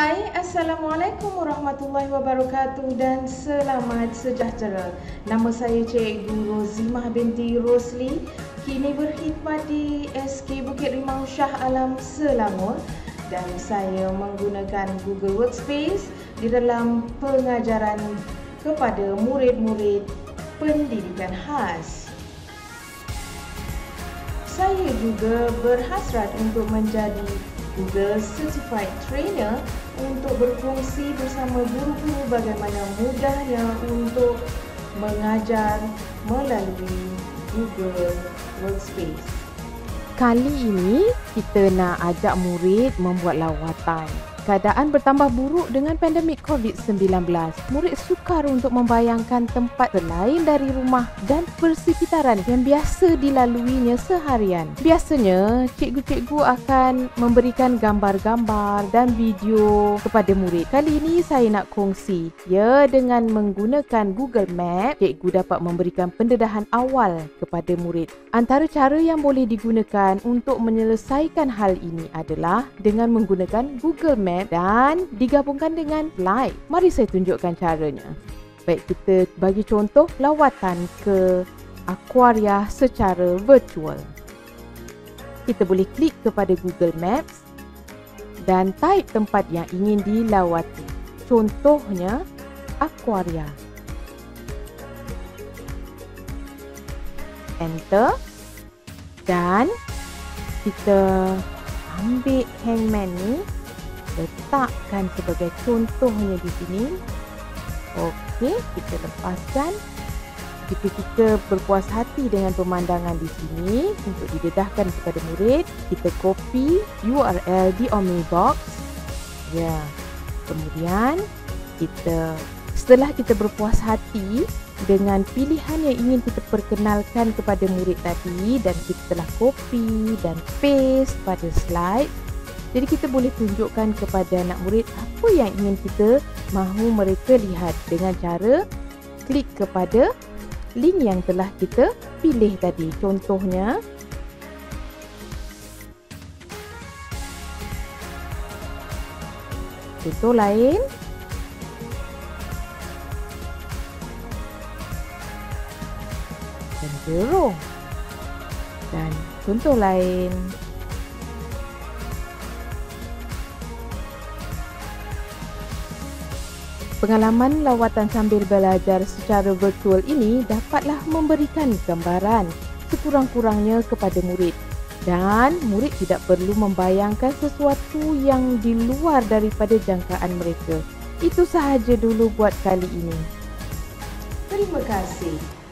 Hai, Assalamualaikum warahmatullahi wabarakatuh dan selamat sejahtera. Nama saya Cikgu Rozimah Binti Rosli, kini berkhidmat di SK Bukit Rimau Shah Alam Selangor dan saya menggunakan Google Workspace di dalam pengajaran kepada murid-murid pendidikan khas. Saya juga berhasrat untuk menjadi Google Certified Trainer untuk berfungsi bersama guru-guru bagaimana mudahnya untuk mengajar melalui Google Workspace. Kali ini kita nak ajak murid membuat lawatan. Keadaan bertambah buruk dengan pandemik COVID-19. Murid sukar untuk membayangkan tempat selain dari rumah dan persekitaran yang biasa dilaluinya seharian. Biasanya, cikgu-cikgu akan memberikan gambar-gambar dan video kepada murid. Kali ini saya nak kongsi. Ya, dengan menggunakan Google Maps, cikgu dapat memberikan pendedahan awal kepada murid. Antara cara yang boleh digunakan untuk menyelesaikan hal ini adalah dengan menggunakan Google Maps dan digabungkan dengan slide. Mari saya tunjukkan caranya. Baik, kita bagi contoh lawatan ke Aquaria secara virtual. Kita boleh klik kepada Google Maps dan type tempat yang ingin dilawati. Contohnya Aquaria. Enter dan kita ambil hangman ni. Letakkan sebagai contohnya di sini. Okey, kita lepaskan. Jika kita berpuas hati dengan pemandangan di sini untuk didedahkan kepada murid, kita copy URL di Omnibox. Ya. Kemudian setelah kita berpuas hati dengan pilihan yang ingin kita perkenalkan kepada murid tadi dan kita telah copy dan paste pada slide, jadi kita boleh tunjukkan kepada anak murid apa yang ingin kita mahu mereka lihat dengan cara klik kepada link yang telah kita pilih tadi. Contohnya contoh lain. Cenderung. Dan contoh lain. Pengalaman lawatan sambil belajar secara virtual ini dapatlah memberikan gambaran sekurang-kurangnya kepada murid dan murid tidak perlu membayangkan sesuatu yang di luar daripada jangkaan mereka. Itu sahaja dulu buat kali ini. Terima kasih.